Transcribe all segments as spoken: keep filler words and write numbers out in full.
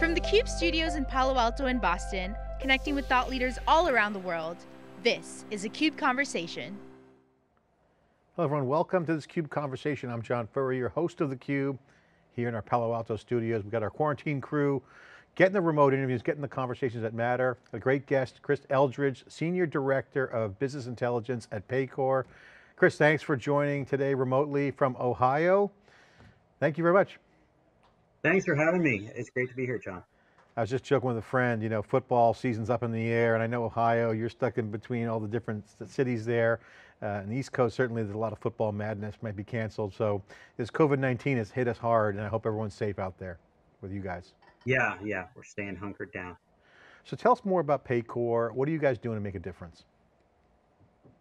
From the CUBE studios in Palo Alto and Boston, connecting with thought leaders all around the world, this is a CUBE Conversation. Hello everyone, welcome to this CUBE Conversation. I'm John Furrier, host of theCUBE, here in our Palo Alto studios. We've got our quarantine crew, getting the remote interviews, getting the conversations that matter. A great guest, Chris Eldredge, Senior Director of Business Intelligence at Paycor. Chris, thanks for joining today remotely from Ohio. Thank you very much. Thanks for having me. It's great to be here, John. I was just joking with a friend, you know, football season's up in the air, and I know Ohio, you're stuck in between all the different cities there. Uh, and the East Coast, certainly there's a lot of football madness, might be canceled. So this COVID nineteen has hit us hard, and I hope everyone's safe out there with you guys. Yeah, yeah, we're staying hunkered down. So tell us more about Paycor. What are you guys doing to make a difference?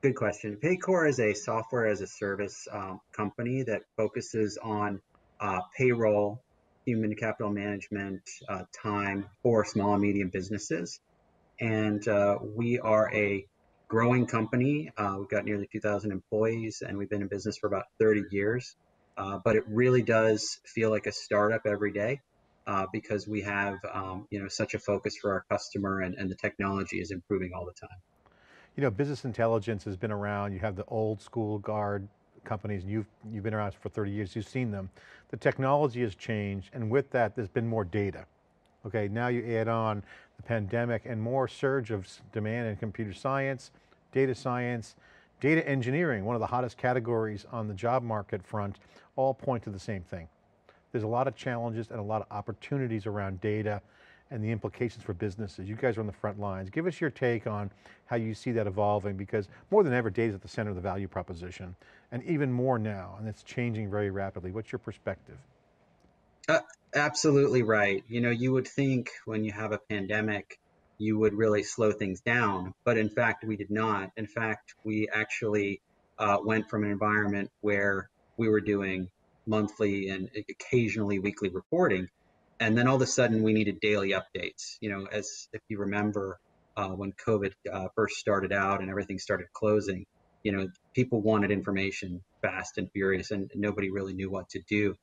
Good question. Paycor is a software as a service um, company that focuses on uh, payroll, human capital management, uh, time for small and medium businesses. And uh, we are a growing company. Uh, we've got nearly two thousand employees, and we've been in business for about thirty years. Uh, but it really does feel like a startup every day uh, because we have um, you know, such a focus for our customer, and, and the technology is improving all the time. You know, business intelligence has been around. You have the old school guard companies, and you've, you've been around for thirty years, you've seen them. The technology has changed, and with that, there's been more data. Okay, now you add on the pandemic and more surge of demand in computer science, data science, data engineering, one of the hottest categories on the job market front, all point to the same thing. There's a lot of challenges and a lot of opportunities around data and the implications for businesses. You guys are on the front lines. Give us your take on how you see that evolving, because more than ever, data's at the center of the value proposition, and even more now, and it's changing very rapidly. What's your perspective? Uh, absolutely right. You know, you would think when you have a pandemic, you would really slow things down, but in fact, we did not. In fact, we actually uh, went from an environment where we were doing monthly and occasionally weekly reporting, and then all of a sudden we needed daily updates. You know, as if you remember uh, when COVID uh, first started out and everything started closing, you know, people wanted information fast and furious, and nobody really knew what to do.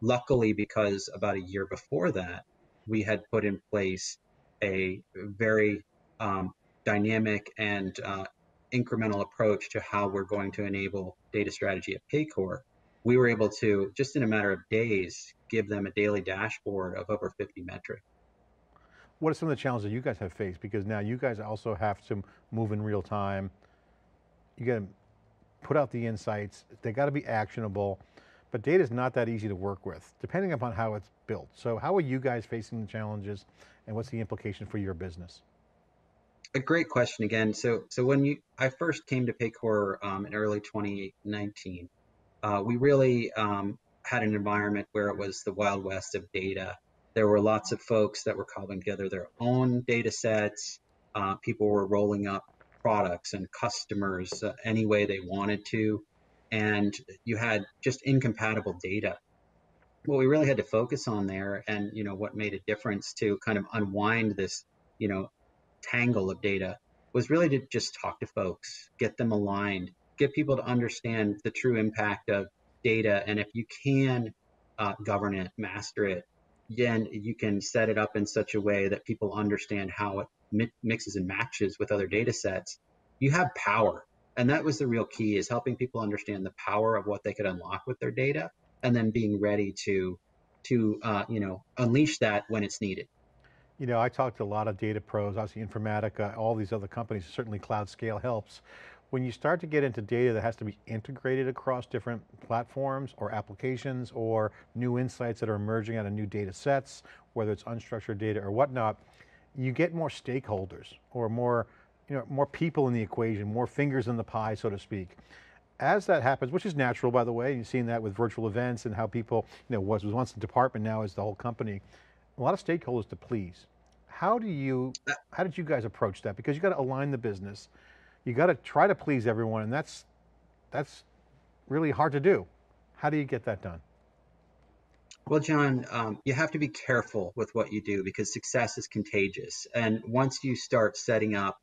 Luckily, because about a year before that, we had put in place a very um, dynamic and uh, incremental approach to how we're going to enable data strategy at Paycor. We were able to, just in a matter of days, give them a daily dashboard of over fifty metrics. What are some of the challenges that you guys have faced? Because now you guys also have to move in real time. You got to put out the insights. They got to be actionable, but data is not that easy to work with, depending upon how it's built. So how are you guys facing the challenges, and what's the implication for your business? A great question again. So, so when you, I first came to Paycor um, in early twenty nineteen, Uh, we really um, had an environment where it was the Wild West of data. There were lots of folks that were cobbling together their own data sets. Uh, people were rolling up products and customers uh, any way they wanted to. And you had just incompatible data. What we really had to focus on there, and you know what made a difference to kind of unwind this you know tangle of data, was really to just talk to folks, get them aligned, get people to understand the true impact of data. And if you can uh, govern it, master it, then you can set it up in such a way that people understand how it mi mixes and matches with other data sets. You have power. And that was the real key, is helping people understand the power of what they could unlock with their data, and then being ready to, to uh, you know, unleash that when it's needed. You know, I talked to a lot of data pros, obviously Informatica, all these other companies, certainly cloud scale helps. When you start to get into data that has to be integrated across different platforms or applications, or new insights that are emerging out of new data sets, whether it's unstructured data or whatnot, you get more stakeholders, or more, you know, more people in the equation, more fingers in the pie, so to speak. As that happens, which is natural, by the way, you've seen that with virtual events and how people, you know, was, was once a department, now is the whole company. A lot of stakeholders to please. How do you, how did you guys approach that? Because you got to align the business. You got to try to please everyone, and that's that's really hard to do. How do you get that done? Well, John, um, you have to be careful with what you do, because success is contagious. And once you start setting up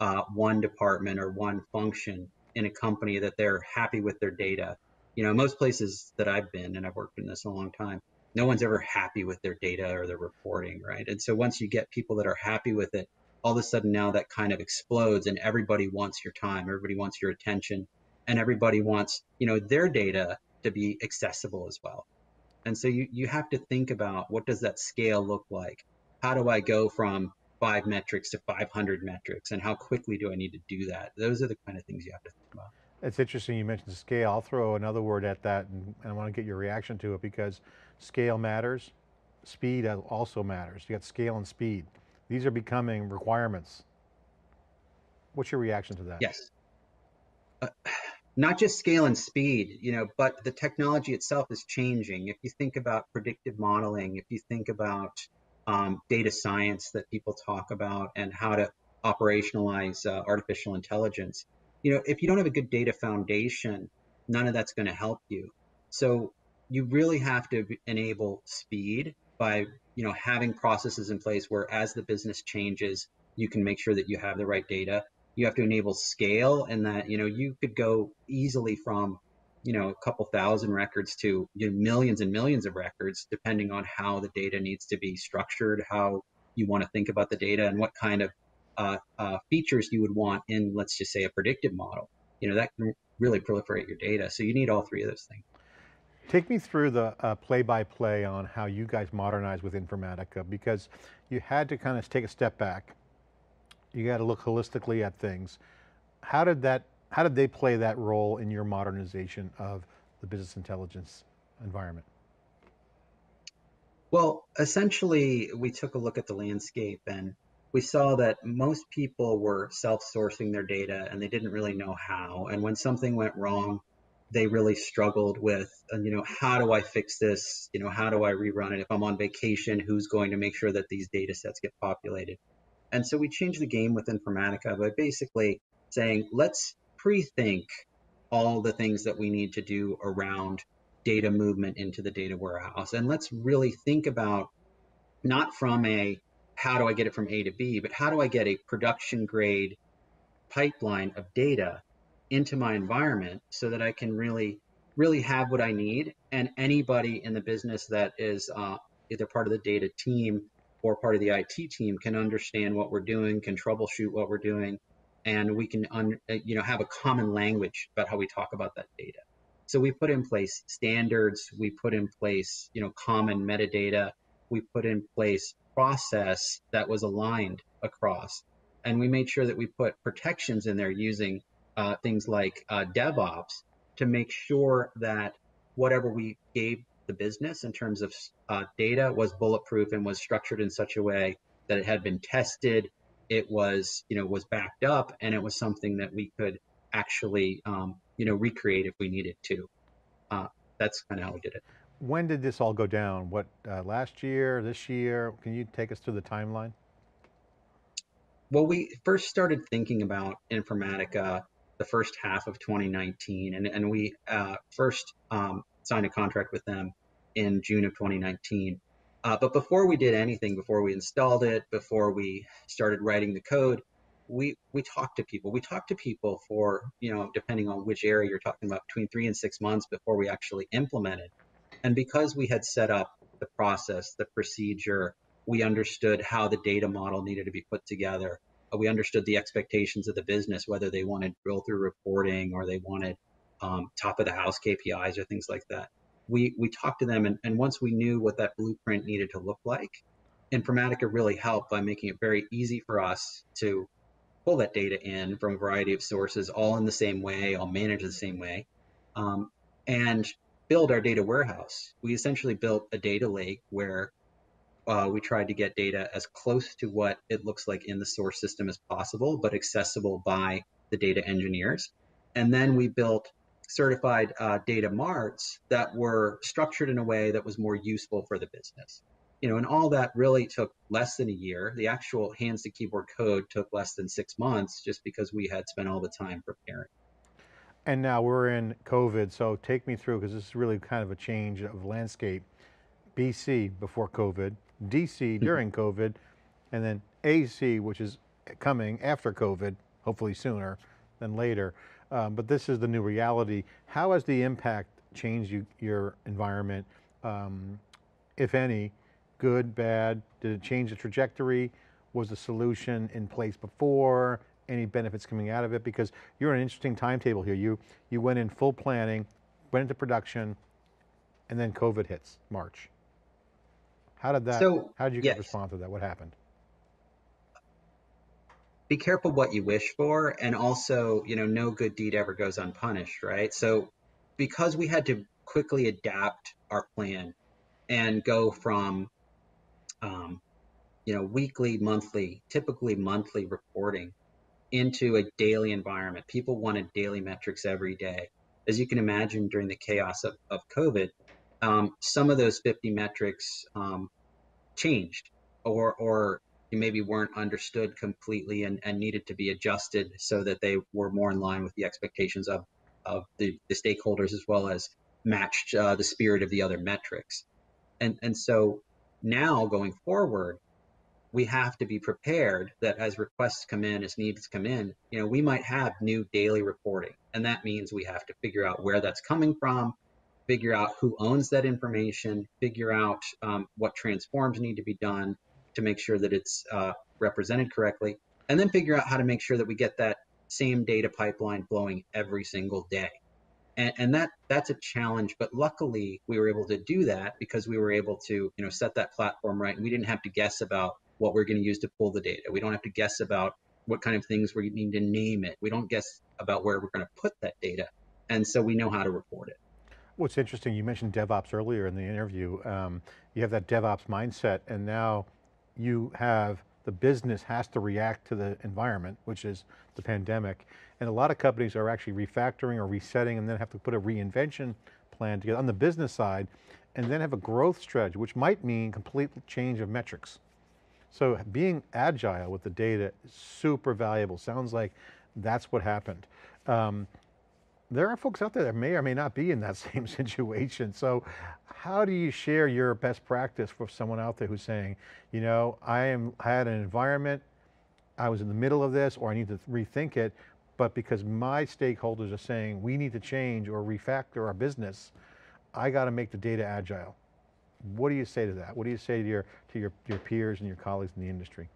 uh, one department or one function in a company that they're happy with their data, you know, most places that I've been, and I've worked in this a long time, no one's ever happy with their data or their reporting, right? And so once you get people that are happy with it, all of a sudden now that kind of explodes and everybody wants your time, everybody wants your attention, and everybody wants, you know, their data to be accessible as well. And so you, you have to think about, what does that scale look like? How do I go from five metrics to five hundred metrics? And how quickly do I need to do that? Those are the kind of things you have to think about. It's interesting you mentioned scale. I'll throw another word at that, and I want to get your reaction to it, because scale matters, speed also matters. You got scale and speed. These are becoming requirements. What's your reaction to that? Yes. Uh, not just scale and speed, you know, but the technology itself is changing. If you think about predictive modeling, if you think about um, data science that people talk about and how to operationalize uh, artificial intelligence, you know, if you don't have a good data foundation, none of that's going to help you. So you really have to enable speed by, you know, having processes in place where as the business changes, you can make sure that you have the right data. You have to enable scale, and that, you know, you could go easily from, you know, a couple thousand records to, you know, millions and millions of records, depending on how the data needs to be structured, how you want to think about the data, and what kind of Uh, uh, features you would want in, let's just say, a predictive model. You know, that can really proliferate your data. So you need all three of those things. Take me through the play-by-play on how you guys modernize with Informatica, because you had to kind of take a step back. You got to look holistically at things. How did that, how did they play that role in your modernization of the business intelligence environment? Well, essentially, we took a look at the landscape, and we saw that most people were self-sourcing their data and they didn't really know how. And when something went wrong, they really struggled with, you know, how do I fix this? You know, how do I rerun it? If I'm on vacation, who's going to make sure that these data sets get populated? And so we changed the game with Informatica by basically saying, let's pre-think all the things that we need to do around data movement into the data warehouse. And let's really think about, not from a, how do I get it from A to B, but how do I get a production grade pipeline of data into my environment so that I can really, really have what I need, and anybody in the business that is uh, either part of the data team or part of the I T team can understand what we're doing, can troubleshoot what we're doing, and we can un you know, have a common language about how we talk about that data. So we put in place standards, we put in place, you know, common metadata, we put in place process that was aligned across. And we made sure that we put protections in there using uh, things like uh, DevOps to make sure that whatever we gave the business in terms of uh, data was bulletproof and was structured in such a way that it had been tested, it was, you know, was backed up, and it was something that we could actually, um, you know, recreate if we needed to. Uh, that's kind of how we did it. When did this all go down? What, uh, last year, this year? Can you take us through the timeline? Well, we first started thinking about Informatica the first half of twenty nineteen, and, and we uh, first um, signed a contract with them in June of twenty nineteen. Uh, but before we did anything, before we installed it, before we started writing the code, we, we talked to people. We talked to people for, you know, depending on which area you're talking about, between three and six months before we actually implemented. And because we had set up the process, the procedure, we understood how the data model needed to be put together. We understood the expectations of the business, whether they wanted drill through reporting or they wanted um, top of the house K P Is or things like that. We, we talked to them, and, and once we knew what that blueprint needed to look like, Informatica really helped by making it very easy for us to pull that data in from a variety of sources, all in the same way, all managed the same way. Um, and build our data warehouse. We essentially built a data lake where uh, we tried to get data as close to what it looks like in the source system as possible, but accessible by the data engineers. And then we built certified uh, data marts that were structured in a way that was more useful for the business. You know, and all that really took less than a year. The actual hands to keyboard code took less than six months just because we had spent all the time preparing. And now we're in COVID, so take me through, because this is really kind of a change of landscape. B C before COVID, D C during COVID, and then A C, which is coming after COVID, hopefully sooner than later. Um, but this is the new reality. How has the impact changed you, your environment? Um, if any, good, bad? Did it change the trajectory? Was the solution in place before? Any benefits coming out of it? Because you're in an interesting timetable here. You, you went in full planning, went into production, and then COVID hits March. How did that, so, how did you yes. get a response to that? What happened? Be careful what you wish for. And also, you know, no good deed ever goes unpunished, right? So because we had to quickly adapt our plan and go from, um, you know, weekly, monthly, typically monthly reporting into a daily environment. People wanted daily metrics every day. As you can imagine, during the chaos of, of COVID, um, some of those fifty metrics um, changed or, or maybe weren't understood completely and, and needed to be adjusted so that they were more in line with the expectations of, of the, the stakeholders, as well as matched uh, the spirit of the other metrics. And, and so now going forward, we have to be prepared that as requests come in, as needs come in, you know, we might have new daily reporting. And that means we have to figure out where that's coming from, figure out who owns that information, figure out um, what transforms need to be done to make sure that it's uh, represented correctly, and then figure out how to make sure that we get that same data pipeline flowing every single day. And, and that that's a challenge, but luckily we were able to do that because we were able to, you know, set that platform right. And we didn't have to guess about what we're going to use to pull the data. We don't have to guess about what kind of things we need to name it. We don't guess about where we're going to put that data. And so we know how to report it. What's interesting, you mentioned DevOps earlier in the interview. Um, you have that DevOps mindset, and now you have, the business has to react to the environment, which is the pandemic. And a lot of companies are actually refactoring or resetting and then have to put a reinvention plan together on the business side, and then have a growth strategy, which might mean complete change of metrics. So being agile with the data is super valuable. Sounds like that's what happened. Um, there are folks out there that may or may not be in that same situation. So how do you share your best practice for someone out there who's saying, you know, I am, I had an environment, I was in the middle of this, or I need to rethink it, but because my stakeholders are saying we need to change or refactor our business, I got to make the data agile. What do you say to that? What do you say to your to your, your peers and your colleagues in the industry?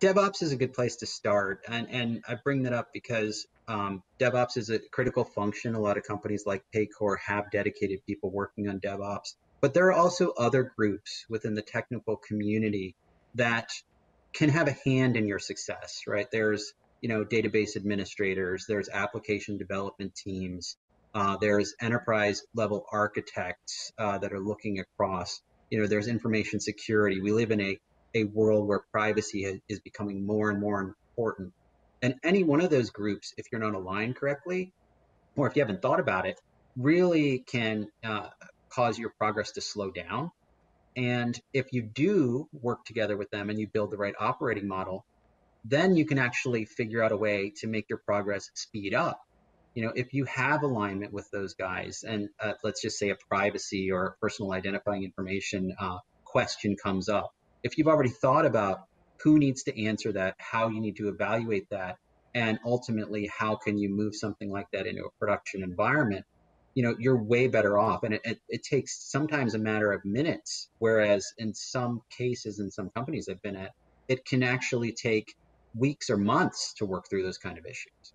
DevOps is a good place to start. And, and I bring that up because um, DevOps is a critical function. A lot of companies like Paycor have dedicated people working on DevOps, but there are also other groups within the technical community that can have a hand in your success, right? There's, you know, database administrators, there's application development teams, Uh, there's enterprise level architects uh, that are looking across, you know, there's information security. We live in a, a world where privacy ha is becoming more and more important. And any one of those groups, if you're not aligned correctly, or if you haven't thought about it, really can uh, cause your progress to slow down. And if you do work together with them and you build the right operating model, then you can actually figure out a way to make your progress speed up. You know, if you have alignment with those guys and uh, let's just say a privacy or personal identifying information uh, question comes up, if you've already thought about who needs to answer that, how you need to evaluate that, and ultimately how can you move something like that into a production environment, you know, you're way better off. And it, it, it takes sometimes a matter of minutes, whereas in some cases, in some companies I've been at, it can actually take weeks or months to work through those kind of issues.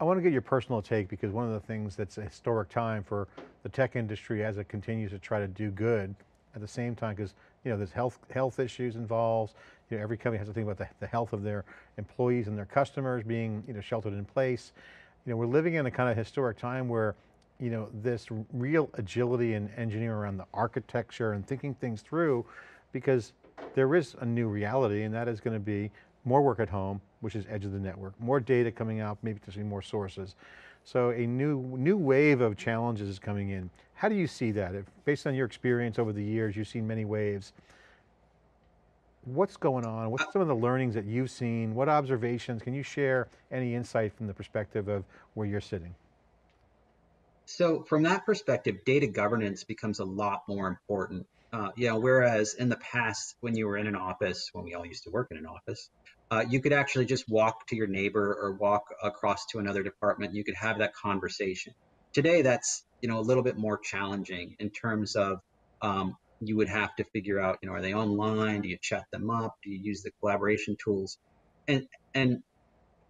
I want to get your personal take, because one of the things that's a historic time for the tech industry as it continues to try to do good at the same time, because you know, there's health health issues involved. You know, every company has to think about the, the health of their employees and their customers being, you know, sheltered in place. You know, we're living in a kind of historic time where, you know, this real agility and engineering around the architecture and thinking things through, because there is a new reality, and that is going to be more work at home, which is edge of the network, more data coming out, maybe potentially more sources. So a new new wave of challenges is coming in. How do you see that? If, based on your experience over the years, you've seen many waves. What's going on? What's some of the learnings that you've seen? What observations? Can you share any insight from the perspective of where you're sitting? So from that perspective, data governance becomes a lot more important. Uh, you know, whereas in the past, when you were in an office, when we all used to work in an office, uh, you could actually just walk to your neighbor or walk across to another department. You could have that conversation. Today, that's, you know, a little bit more challenging in terms of um, you would have to figure out, you know, are they online? Do you chat them up? Do you use the collaboration tools? And and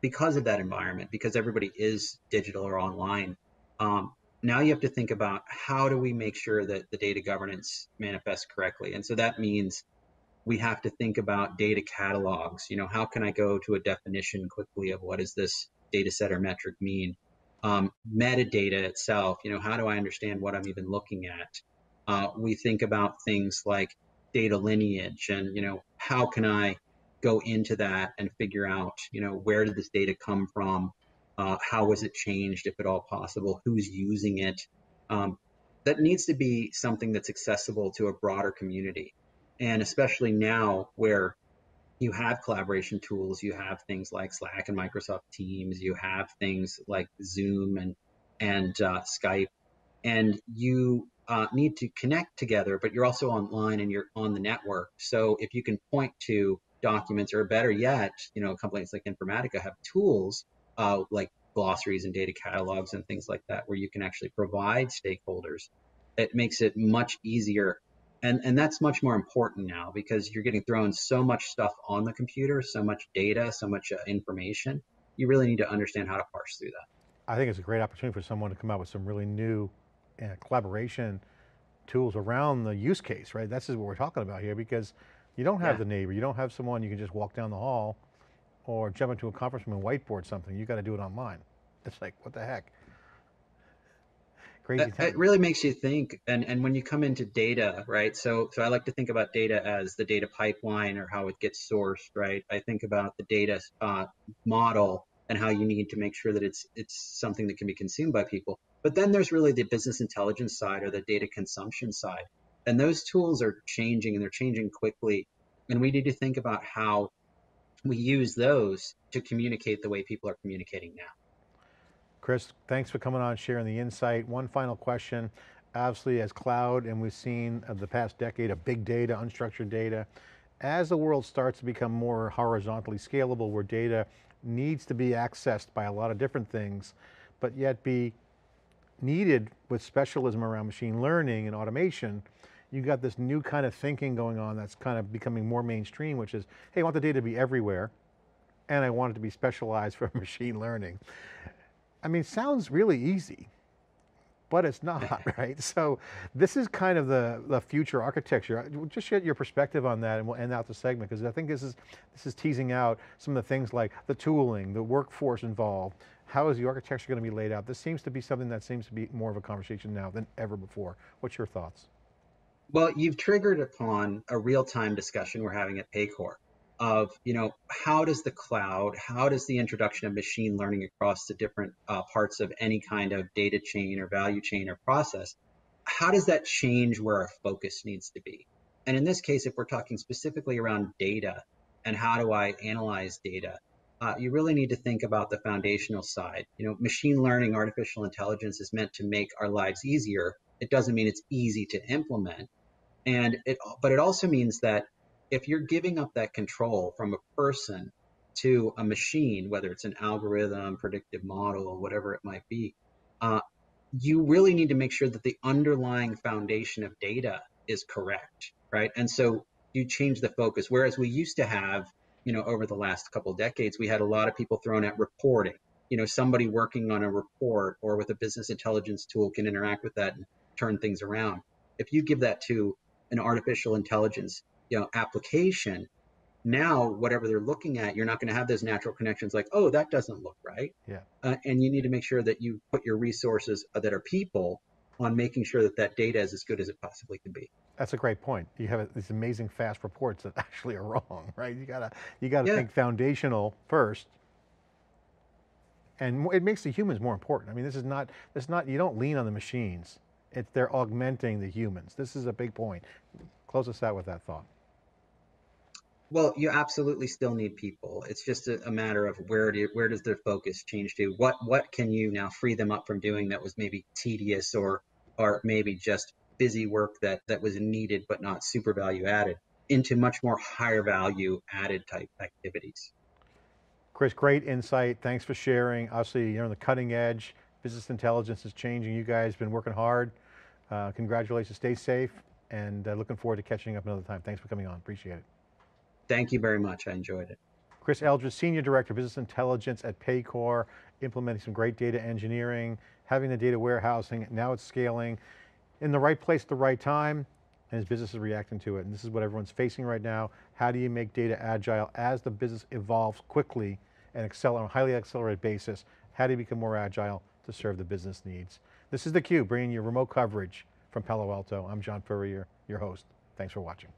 because of that environment, because everybody is digital or online, um, now you have to think about how do we make sure that the data governance manifests correctly? And so that means we have to think about data catalogs. You know, how can I go to a definition quickly of what does this data set or metric mean? Um, metadata itself, you know, how do I understand what I'm even looking at? Uh, we think about things like data lineage and, you know, how can I go into that and figure out, you know, where did this data come from? Uh, how was it changed, if at all possible? Who's using it? Um, that needs to be something that's accessible to a broader community. And especially now where you have collaboration tools, you have things like Slack and Microsoft Teams, you have things like Zoom and, and uh, Skype, and you uh, need to connect together, but you're also online and you're on the network. So if you can point to documents, or better yet, you know, companies like Informatica have tools Uh, like glossaries and data catalogs and things like that, where you can actually provide stakeholders. It makes it much easier. And, and that's much more important now, because you're getting thrown so much stuff on the computer, so much data, so much uh, information. You really need to understand how to parse through that. I think it's a great opportunity for someone to come out with some really new uh, collaboration tools around the use case, right? That's what we're talking about here, because you don't have yeah. the neighbor, you don't have someone you can just walk down the hall or jump into a conference room and whiteboard something. You got to do it online. It's like, what the heck? Crazy. It really makes you think. And, and when you come into data, right? So, so I like to think about data as the data pipeline or how it gets sourced, right? I think about the data uh, model and how you need to make sure that it's, it's something that can be consumed by people. But then there's really the business intelligence side or the data consumption side. And those tools are changing and they're changing quickly. And we need to think about how we use those to communicate the way people are communicating now. Chris, thanks for coming on, sharing the insight. One final question, obviously as cloud, and we've seen of the past decade of big data, unstructured data, as the world starts to become more horizontally scalable, where data needs to be accessed by a lot of different things, but yet be needed with specialism around machine learning and automation, you got this new kind of thinking going on that's kind of becoming more mainstream, which is, hey, I want the data to be everywhere, and I want it to be specialized for machine learning. I mean, sounds really easy, but it's not, right? So this is kind of the, the future architecture. Just share your perspective on that and we'll end out the segment, because I think this is, this is teasing out some of the things like the tooling, the workforce involved. How is the architecture going to be laid out? This seems to be something that seems to be more of a conversation now than ever before. What's your thoughts? Well, you've triggered upon a real-time discussion we're having at Paycor of, you know, how does the cloud, how does the introduction of machine learning across the different uh, parts of any kind of data chain or value chain or process, how does that change where our focus needs to be? And in this case, if we're talking specifically around data and how do I analyze data, uh, you really need to think about the foundational side. You know, machine learning, artificial intelligence is meant to make our lives easier. It doesn't mean it's easy to implement. And it, but it also means that if you're giving up that control from a person to a machine, whether it's an algorithm, predictive model, whatever it might be, uh, you really need to make sure that the underlying foundation of data is correct, right? And so you change the focus. Whereas we used to have, you know, over the last couple of decades, we had a lot of people thrown at reporting. You know, somebody working on a report or with a business intelligence tool can interact with that and turn things around. If you give that to an artificial intelligence, you know, application, now whatever they're looking at, you're not going to have those natural connections like, oh, that doesn't look right. Yeah. Uh, and you need to make sure that you put your resources that are people on making sure that that data is as good as it possibly can be. That's a great point. You have these amazing fast reports that actually are wrong, right? You gotta, you gotta yeah. think foundational first. And it makes the humans more important. I mean, this is not, this is not, you don't lean on the machines. It's, they're augmenting the humans. This is a big point. Close us out with that thought. Well, you absolutely still need people. It's just a, a matter of where do, where does their focus change to? What what can you now free them up from doing that was maybe tedious or or maybe just busy work that that was needed but not super value added, into much more higher value added type activities. Chris, great insight. Thanks for sharing. Obviously, you're on the cutting edge. Business intelligence is changing. You guys have been working hard. Uh, congratulations, stay safe. and uh, looking forward to catching up another time. Thanks for coming on, appreciate it. Thank you very much, I enjoyed it. Chris Eldredge, Senior Director of Business Intelligence at Paycor, implementing some great data engineering, having the data warehousing, now it's scaling. In the right place at the right time, and his business is reacting to it. And this is what everyone's facing right now. How do you make data agile as the business evolves quickly and accelerate, on a highly accelerated basis? How do you become more agile to serve the business needs? This is theCUBE, bringing you remote coverage from Palo Alto. I'm John Furrier, your host. Thanks for watching.